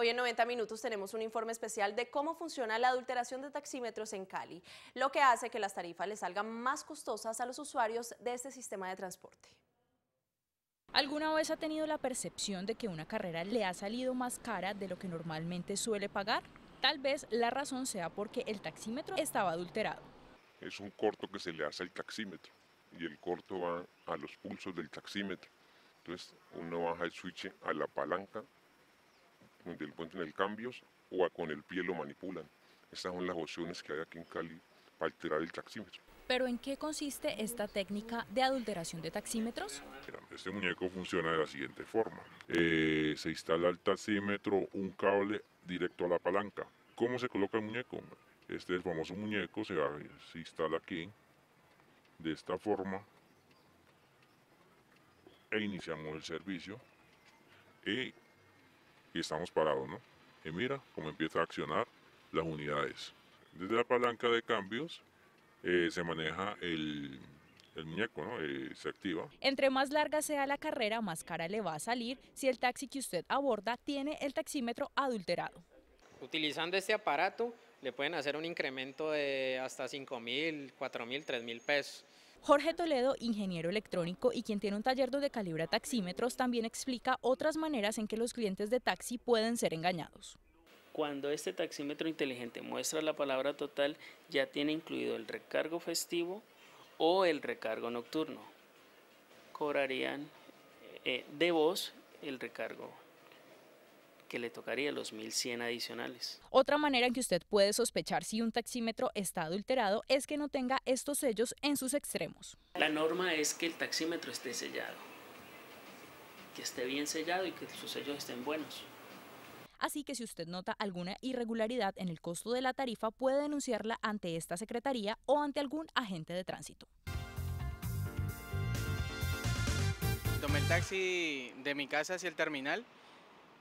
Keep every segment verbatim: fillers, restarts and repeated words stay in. Hoy en noventa minutos tenemos un informe especial de cómo funciona la adulteración de taxímetros en Cali, lo que hace que las tarifas les salgan más costosas a los usuarios de este sistema de transporte. ¿Alguna vez ha tenido la percepción de que una carrera le ha salido más cara de lo que normalmente suele pagar? Tal vez la razón sea porque el taxímetro estaba adulterado. Es un corto que se le hace al taxímetro y el corto va a los pulsos del taxímetro. Entonces uno baja el switch a la palanca donde le ponen el cambios o a con el pie lo manipulan. Estas son las opciones que hay aquí en Cali para alterar el taxímetro. ¿Pero en qué consiste esta técnica de adulteración de taxímetros? Este muñeco funciona de la siguiente forma. Eh, se instala al taxímetro un cable directo a la palanca. ¿Cómo se coloca el muñeco? Este famoso muñeco se, va, se instala aquí, de esta forma, e iniciamos el servicio. Y Y estamos parados, ¿no? Y mira cómo empieza a accionar las unidades. Desde la palanca de cambios eh, se maneja el, el muñeco, ¿no? Eh, se activa. Entre más larga sea la carrera, más cara le va a salir si el taxi que usted aborda tiene el taxímetro adulterado. Utilizando este aparato le pueden hacer un incremento de hasta cinco mil, cuatro mil, tres mil pesos. Jorge Toledo, ingeniero electrónico y quien tiene un taller donde calibra taxímetros, también explica otras maneras en que los clientes de taxi pueden ser engañados. Cuando este taxímetro inteligente muestra la palabra total, ya tiene incluido el recargo festivo o el recargo nocturno. Cobrarían eh, de voz el recargo que le tocaría los mil cien adicionales. Otra manera en que usted puede sospechar si un taxímetro está adulterado es que no tenga estos sellos en sus extremos. La norma es que el taxímetro esté sellado, que esté bien sellado y que sus sellos estén buenos. Así que si usted nota alguna irregularidad en el costo de la tarifa, puede denunciarla ante esta secretaría o ante algún agente de tránsito. Tomé el taxi de mi casa hacia el terminal,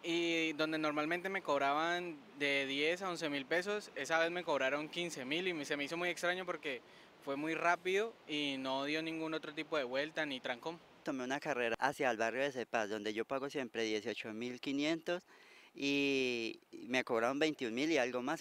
y donde normalmente me cobraban de diez a once mil pesos, esa vez me cobraron quince mil y se me hizo muy extraño porque fue muy rápido y no dio ningún otro tipo de vuelta ni trancón. Tomé una carrera hacia el barrio de Cepaz, donde yo pago siempre dieciocho mil quinientos y me cobraron veintiún mil y algo más.